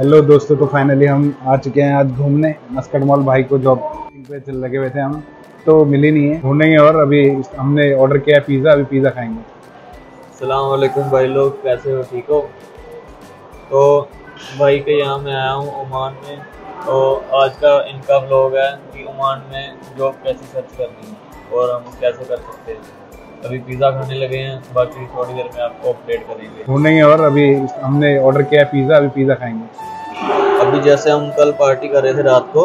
Hello दोस्तों, तो finally हम आ चुके हैं आज घूमने मस्कट मॉल। भाई को जॉब पे चल लगे हुए थे, हम तो मिले नहीं है, ढूंढेंगे। और अभी हमने ऑर्डर किया है पिज़्ज़ा, अभी पिज़्ज़ा खाएंगे। अस्सलाम वालेकुम भाई लोग, कैसे हो, ठीक हो? तो भाई के यहाँ मैं आया हूँ ओमान में, तो आज का इनका व्लॉग है कि ओमान में जॉब कैसे सर्च करनी है और हम कैसे कर सकते हैं। अभी पिज़्ज़ा खाने लगे हैं, बाकी थोड़ी देर में आपको अपडेट करेंगे, ढूंढेंगे। और अभी हमने ऑर्डर किया है पिज़्ज़ा, अभी पिज़्ज़ा खाएंगे। अभी जैसे हम कल पार्टी कर रहे थे रात को,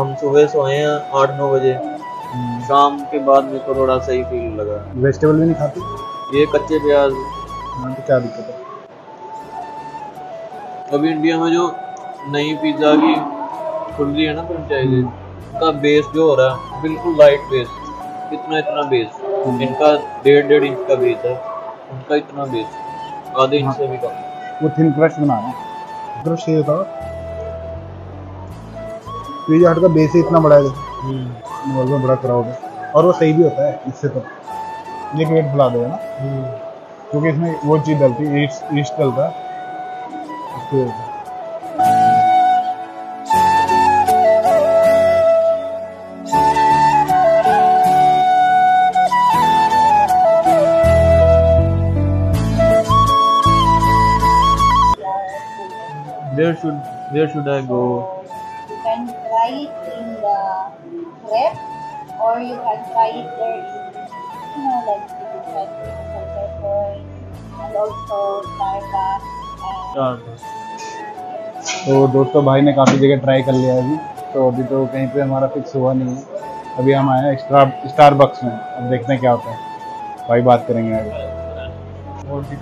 हम सुबह सोए हैं 8-9 बजे, शाम के बाद मेरे को थोड़ा सही फील लगा। वेजिटेबल भी नहीं खाते, ये कच्चे प्याज, क्या दिक्कत है? अभी इंडिया में जो नई पिज़्ज़ा की खुल रही है ना फ्रेंचाइजी, का बेस जो हो रहा है बिल्कुल लाइट बेस, इतना बेस, इनका 1.5-1.5 इंच का बेस है, उनका इतना बेस, आधे इंच से भी कम। वो थिन क्रस्ट बना रहे हैं, क्रस्ट ये था पिज़्ज़ा हट का बेस ही इतना बड़ा है, मॉल में बड़ा क्राउड है। और वो सही भी होता है, इससे तो ये पेट फुला देगा ना, क्योंकि इसमें वो चीज़ डलती है, ईस्ट डलता है। Where should I go? You can try it in the web, or you can try it there in, you know, like Starbucks and also Starbucks. तो दोस्तों, भाई ने काफ़ी जगह ट्राई कर लिया है अभी, तो अभी तो कहीं पे हमारा फिक्स हुआ नहीं है। अभी हम आए हैं स्टारबक्स में, अब देखते हैं क्या होता है, भाई बात करेंगे आगे। Okay,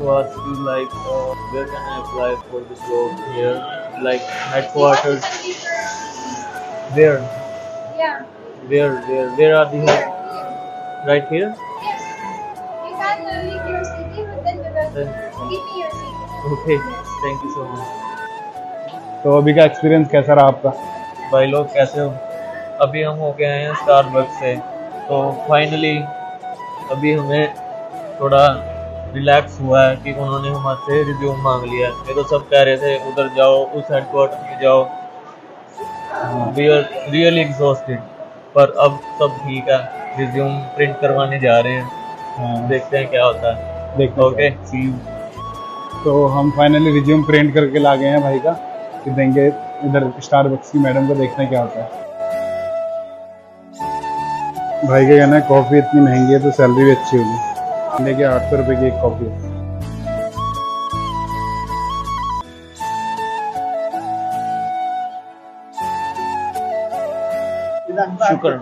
thank you so much. तो अभी का एक्सपीरियंस कैसा रहा आपका? भाई लोग कैसे हो? अभी हम होके आए हैं स्टारबक्स से, तो फाइनली अभी हमें थोड़ा रिलैक्स हुआ है कि उन्होंने हमसे रिज्यूम मांग लिया है। ये तो सब कह रहे थे उधर जाओ, उस हेडक्वार्टर में जाओ, वी आर रियली एग्जॉस्टेड, पर अब सब ठीक है। रिज्यूम प्रिंट करवाने जा रहे हैं, देखते हैं क्या होता है। देखो, ओके, सी यू। तो हम फाइनली रिज्यूम प्रिंट करके ला गए हैं भाई का, कि देंगे इधर स्टारबक्स की मैडम को, देखते हैं क्या होता है। भाई का कहना है कॉफ़ी इतनी महंगी है तो सैलरी भी अच्छी होगी, लेकिन 800 रुपये की एक कॉफ़ी है। शुक्र।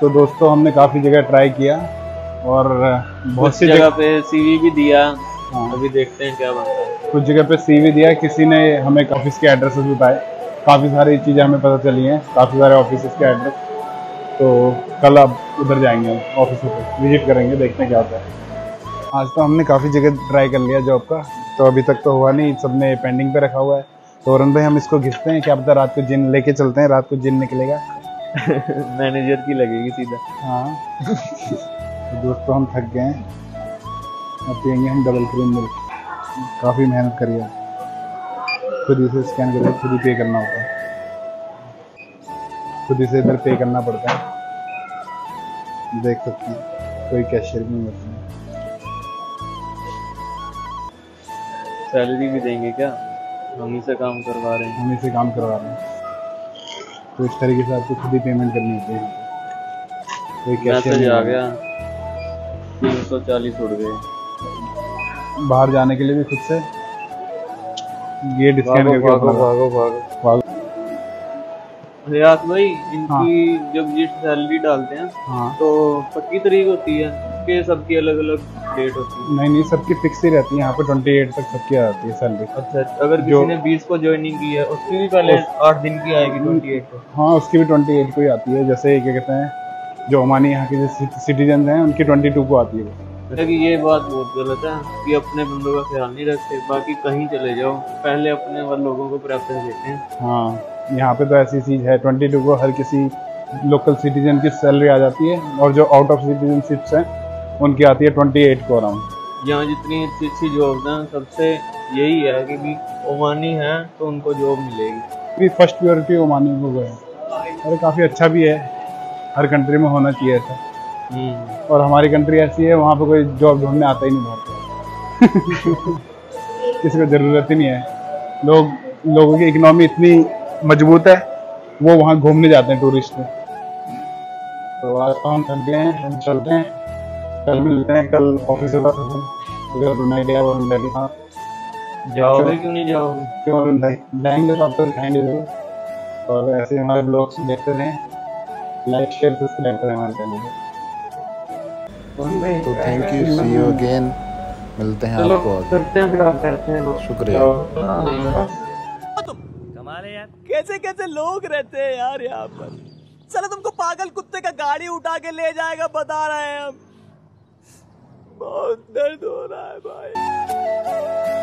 तो दोस्तों, हमने काफ़ी जगह ट्राई किया और बहुत सी जगह पे सीवी भी दिया। अभी देखते हैं क्या बनता है। कुछ जगह पे सीवी दिया, किसी ने हमें ऑफिस के एड्रेसेस बताए, काफ़ी सारी चीज़ें हमें पता चली हैं, काफ़ी सारे ऑफिसेस के एड्रेस। तो कल अब उधर जाएंगे, ऑफिस पे विजिट करेंगे, देखते हैं क्या होता है। आज तो हमने काफ़ी जगह ट्राई कर लिया जॉब का, तो अभी तक तो हुआ नहीं, सबने पेंडिंग पे रखा हुआ है। तो वरुण भाई, हम इसको घिसते हैं, क्या पता रात को जिन लेके चलते हैं, रात को जिन निकलेगा, मैनेजर की लगेगी सीधा। हाँ दोस्तों, हम थक गए हैं, अब पियेंगे हम डबल क्रीम मिल्क। काफ़ी मेहनत करी है, खुद इसे स्कैन करके खुद ही पे करना होता है, खुद इसे इधर पे करना पड़ता है। देख सकते हैं, कोई कैशियर नहीं होता है। सैलरी भी देंगे क्या? हम इसे काम करवा रहे हैं, तो इस तरीके से आपको खुद ही पेमेंट करनी होती है। कोई कैशियर आ गया, 340 उड़ गए। बाहर जाने के लिए भी खुद से ये डिस्काउंट करके भागो। रियात भाई, इनकी जब ये सैलरी डालते हैं तो पक्की तारीख होती है कि सबकी अलग अलग डेट होती है? नहीं, सबकी फिक्स ही रहती है। यहाँ पे 28 तक सबकी आती है सैलरी। अच्छा, अगर किसी ने 20 को ज्वाइनिंग की है, उसकी भी पहले 8 दिन की आएगी, 28 को। हाँ, उसकी भी 28 को ही आती है। जैसे क्या कहते हैं, जो हमारे यहाँ के जो सिटीजन हैं, उनकी 22 को आती है। कि ये बात बहुत गलत है कि अपने बंदों का ख्याल नहीं रखते, बाकी कहीं चले जाओ, पहले अपने वाले लोगों को प्रेफरेंस देते हैं। हाँ, यहाँ पे तो ऐसी चीज़ है, 22 को हर किसी लोकल सिटीजन की सैलरी आ जाती है, और जो आउट ऑफ सिटीजनशिप्स हैं उनकी आती है 28 को अराउंड। यहाँ जितनी अच्छी अच्छी जॉब्स हैं, सबसे यही है कि भी ओमानी है तो उनको जॉब मिलेगी। भी फर्स्ट प्योरिटी ओमानी को गए और काफ़ी अच्छा भी है, हर कंट्री में होना चाहिए ऐसा। और हमारी कंट्री ऐसी है वहाँ पे कोई जॉब ढूंढने आता ही नहीं बाहर किसी को ज़रूरत ही नहीं है। लोगों की इकनॉमी इतनी मजबूत है वो वहाँ घूमने जाते हैं टूरिस्ट में। तो आज काम करते हैं, हम चलते हैं, कल मिलते हैं, कल ऑफिस से बात करूँगा। जाओगे क्यों नहीं जाओगे? क्यों जाएंगे तो आपको दिखाएंगे जरूर। और ऐसे हमारे ब्लॉग्स देखते रहें, लाइक शेयर सब्सक्राइब करें हमारे चैनल को। तो thank you, see you again, मिलते हैं आपको, करते हैं फिर करते हैं। शुक्रिया। कैसे कैसे लोग रहते हैं यार यहाँ पर। चलो तुमको पागल कुत्ते का गाड़ी उठा के ले जाएगा, बता रहे हैं हम। बहुत दर्द हो रहा है भाई।